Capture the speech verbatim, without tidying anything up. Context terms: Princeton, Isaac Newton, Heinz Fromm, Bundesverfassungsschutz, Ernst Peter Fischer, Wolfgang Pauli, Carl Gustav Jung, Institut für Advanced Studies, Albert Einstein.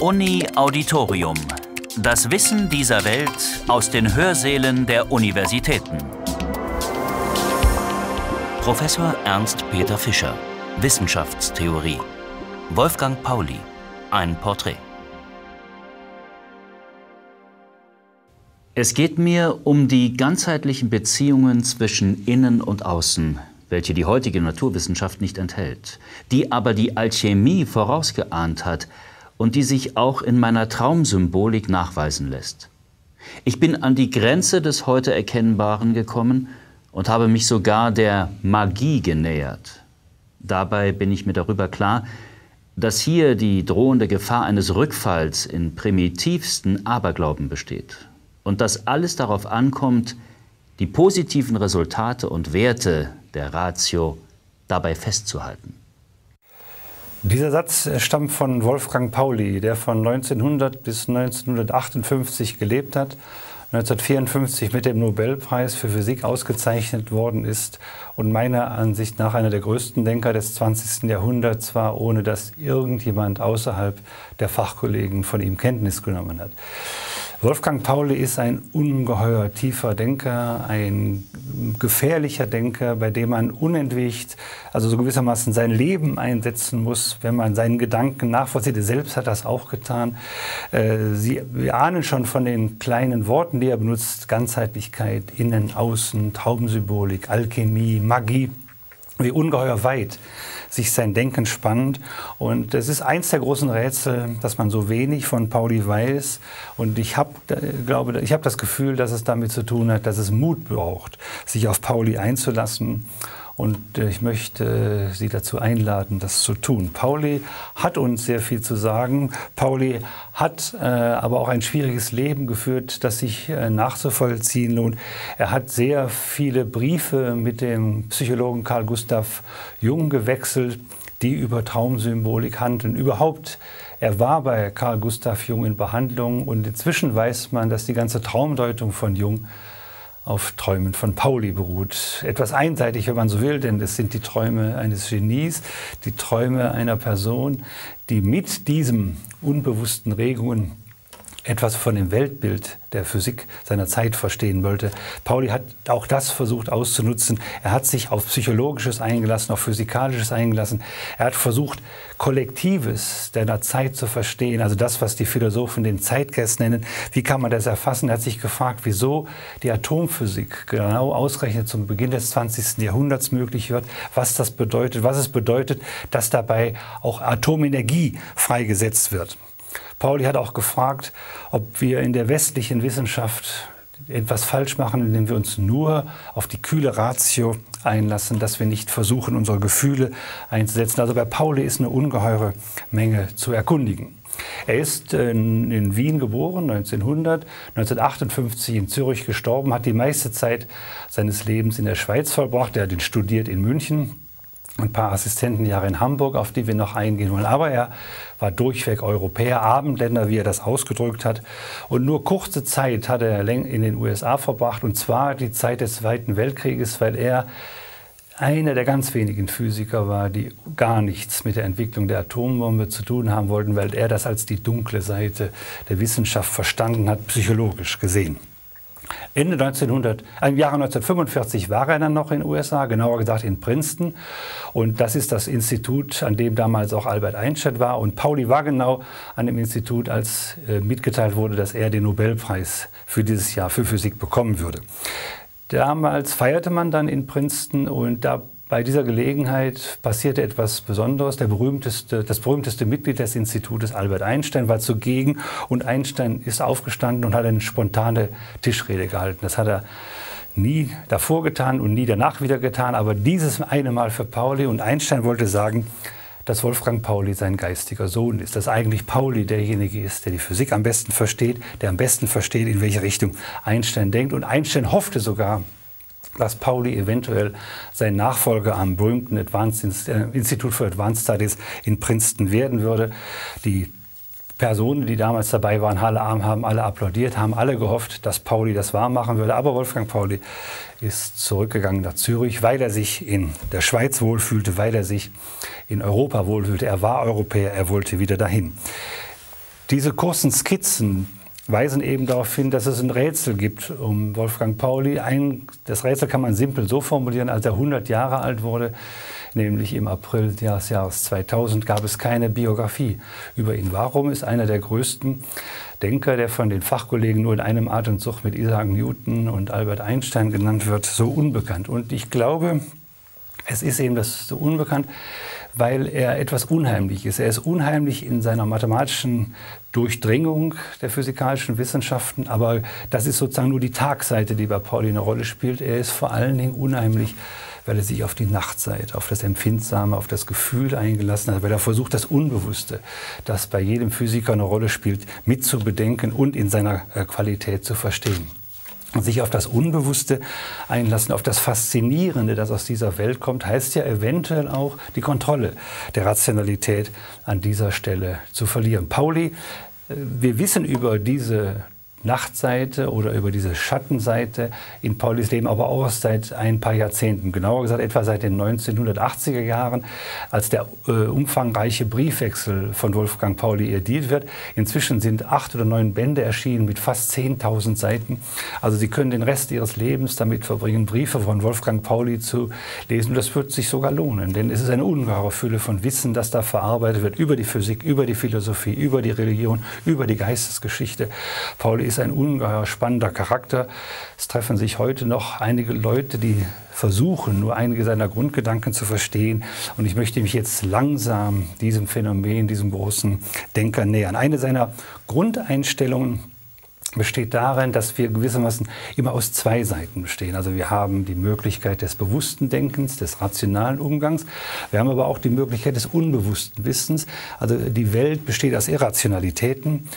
Uni Auditorium. Das Wissen dieser Welt aus den Hörsälen der Universitäten. Professor Ernst Peter Fischer, Wissenschaftstheorie. Wolfgang Pauli, ein Porträt. Es geht mir um die ganzheitlichen Beziehungen zwischen Innen und Außen, welche die heutige Naturwissenschaft nicht enthält, die aber die Alchemie vorausgeahnt hat und die sich auch in meiner Traumsymbolik nachweisen lässt. Ich bin an die Grenze des heute Erkennbaren gekommen und habe mich sogar der Magie genähert. Dabei bin ich mir darüber klar, dass hier die drohende Gefahr eines Rückfalls in primitivsten Aberglauben besteht und dass alles darauf ankommt, die positiven Resultate und Werte der Ratio dabei festzuhalten. Dieser Satz stammt von Wolfgang Pauli, der von neunzehnhundert bis neunzehnhundertachtundfünfzig gelebt hat, neunzehnhundertvierundfünfzig mit dem Nobelpreis für Physik ausgezeichnet worden ist und meiner Ansicht nach einer der größten Denker des zwanzigsten Jahrhunderts war, ohne dass irgendjemand außerhalb der Fachkollegen von ihm Kenntnis genommen hat. Wolfgang Pauli ist ein ungeheuer tiefer Denker, ein gefährlicher Denker, bei dem man unentwegt, also so gewissermaßen sein Leben einsetzen muss, wenn man seinen Gedanken nachvollzieht. Er selbst hat das auch getan. Sie, wir ahnen schon von den kleinen Worten, die er benutzt, Ganzheitlichkeit, Innen, Außen, Traumsymbolik, Alchemie, Magie, wie ungeheuer weit sich sein Denken spannt. Und es ist eins der großen Rätsel, dass man so wenig von Pauli weiß. Und ich habe, glaube, ich habe das Gefühl, dass es damit zu tun hat, dass es Mut braucht, sich auf Pauli einzulassen. Und ich möchte Sie dazu einladen, das zu tun. Pauli hat uns sehr viel zu sagen. Pauli hat äh, aber auch ein schwieriges Leben geführt, das sich äh, nachzuvollziehen lohnt. Er hat sehr viele Briefe mit dem Psychologen Carl Gustav Jung gewechselt, die über Traumsymbolik handeln. Überhaupt, er war bei Carl Gustav Jung in Behandlung. Und inzwischen weiß man, dass die ganze Traumdeutung von Jung auf Träumen von Pauli beruht. Etwas einseitig, wenn man so will, denn es sind die Träume eines Genies, die Träume einer Person, die mit diesen unbewussten Regungen etwas von dem Weltbild der Physik seiner Zeit verstehen wollte. Pauli hat auch das versucht auszunutzen. Er hat sich auf Psychologisches eingelassen, auf Physikalisches eingelassen. Er hat versucht, Kollektives der Zeit zu verstehen, also das, was die Philosophen den Zeitgeist nennen. Wie kann man das erfassen? Er hat sich gefragt, wieso die Atomphysik genau ausgerechnet zum Beginn des zwanzigsten Jahrhunderts möglich wird, was das bedeutet, was es bedeutet, dass dabei auch Atomenergie freigesetzt wird. Pauli hat auch gefragt, ob wir in der westlichen Wissenschaft etwas falsch machen, indem wir uns nur auf die kühle Ratio einlassen, dass wir nicht versuchen, unsere Gefühle einzusetzen. Also bei Pauli ist eine ungeheure Menge zu erkundigen. Er ist in, in Wien geboren, neunzehnhundert, neunzehnhundertachtundfünfzig in Zürich gestorben, hat die meiste Zeit seines Lebens in der Schweiz verbracht. Er hat ihn studiert in München. Ein paar Assistentenjahre in Hamburg, auf die wir noch eingehen wollen. Aber er war durchweg Europäer, Abendländer, wie er das ausgedrückt hat. Und nur kurze Zeit hat er in den U S A verbracht, und zwar die Zeit des Zweiten Weltkrieges, weil er einer der ganz wenigen Physiker war, die gar nichts mit der Entwicklung der Atombombe zu tun haben wollten, weil er das als die dunkle Seite der Wissenschaft verstanden hat, psychologisch gesehen. Ende neunzehnhundert, im Jahre neunzehnhundertfünfundvierzig war er dann noch in den U S A, genauer gesagt in Princeton. Und das ist das Institut, an dem damals auch Albert Einstein war. Und Pauli war genau an dem Institut, als äh, mitgeteilt wurde, dass er den Nobelpreis für dieses Jahr für Physik bekommen würde. Damals feierte man dann in Princeton, und da bei dieser Gelegenheit passierte etwas Besonderes. Der berühmteste, das berühmteste Mitglied des Institutes, Albert Einstein, war zugegen, und Einstein ist aufgestanden und hat eine spontane Tischrede gehalten. Das hat er nie davor getan und nie danach wieder getan, aber dieses eine Mal für Pauli. Und Einstein wollte sagen, dass Wolfgang Pauli sein geistiger Sohn ist, dass eigentlich Pauli derjenige ist, der die Physik am besten versteht, der am besten versteht, in welche Richtung Einstein denkt. Und Einstein hoffte sogar, dass Pauli eventuell sein Nachfolger am berühmten Advanced, äh, Institut für Advanced Studies in Princeton werden würde. Die Personen, die damals dabei waren, haben alle applaudiert, haben alle gehofft, dass Pauli das wahr machen würde. Aber Wolfgang Pauli ist zurückgegangen nach Zürich, weil er sich in der Schweiz wohlfühlte, weil er sich in Europa wohlfühlte. Er war Europäer, er wollte wieder dahin. Diese kurzen Skizzen weisen eben darauf hin, dass es ein Rätsel gibt um Wolfgang Pauli. Ein, das Rätsel kann man simpel so formulieren, als er hundert Jahre alt wurde, nämlich im April des Jahres zweitausend, gab es keine Biografie über ihn. Warum ist einer der größten Denker, der von den Fachkollegen nur in einem Atemzug mit Isaac Newton und Albert Einstein genannt wird, so unbekannt? Und ich glaube, es ist eben das so unbekannt, weil er etwas unheimlich ist. Er ist unheimlich in seiner mathematischen Durchdringung der physikalischen Wissenschaften, aber das ist sozusagen nur die Tagseite, die bei Pauli eine Rolle spielt. Er ist vor allen Dingen unheimlich, weil er sich auf die Nachtseite, auf das Empfindsame, auf das Gefühl eingelassen hat, weil er versucht, das Unbewusste, das bei jedem Physiker eine Rolle spielt, mitzubedenken und in seiner Qualität zu verstehen. Und sich auf das Unbewusste einlassen, auf das Faszinierende, das aus dieser Welt kommt, heißt ja eventuell auch, die Kontrolle der Rationalität an dieser Stelle zu verlieren. Pauli, wir wissen über diese Nachtseite oder über diese Schattenseite in Paulis Leben aber auch seit ein paar Jahrzehnten, genauer gesagt etwa seit den neunzehnhundertachtziger Jahren, als der äh, umfangreiche Briefwechsel von Wolfgang Pauli ediert wird. Inzwischen sind acht oder neun Bände erschienen mit fast zehntausend Seiten. Also Sie können den Rest Ihres Lebens damit verbringen, Briefe von Wolfgang Pauli zu lesen. Und das wird sich sogar lohnen, denn es ist eine ungeheure Fülle von Wissen, das da verarbeitet wird über die Physik, über die Philosophie, über die Religion, über die Geistesgeschichte. Pauli ist ein ungeheuer spannender Charakter. Es treffen sich heute noch einige Leute, die versuchen, nur einige seiner Grundgedanken zu verstehen. Und ich möchte mich jetzt langsam diesem Phänomen, diesem großen Denker nähern. Eine seiner Grundeinstellungen besteht darin, dass wir gewissermaßen immer aus zwei Seiten bestehen. Also wir haben die Möglichkeit des bewussten Denkens, des rationalen Umgangs. Wir haben aber auch die Möglichkeit des unbewussten Wissens. Also die Welt besteht aus Irrationalitäten.